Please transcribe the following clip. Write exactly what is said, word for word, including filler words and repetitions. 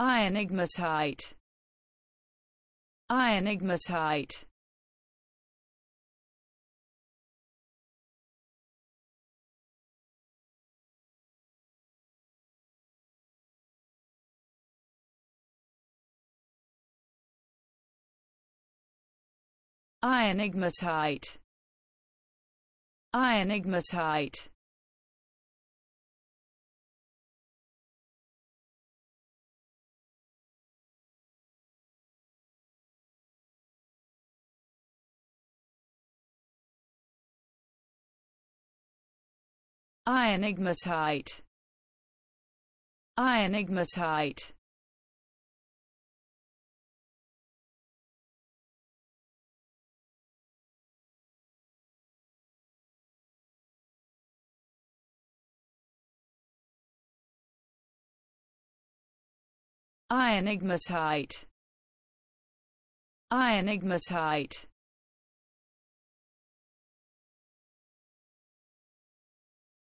Aenigmatite. Aenigmatite. Aenigmatite. Aenigmatite. Aenigmatite. Aenigmatite. Aenigmatite. Aenigmatite.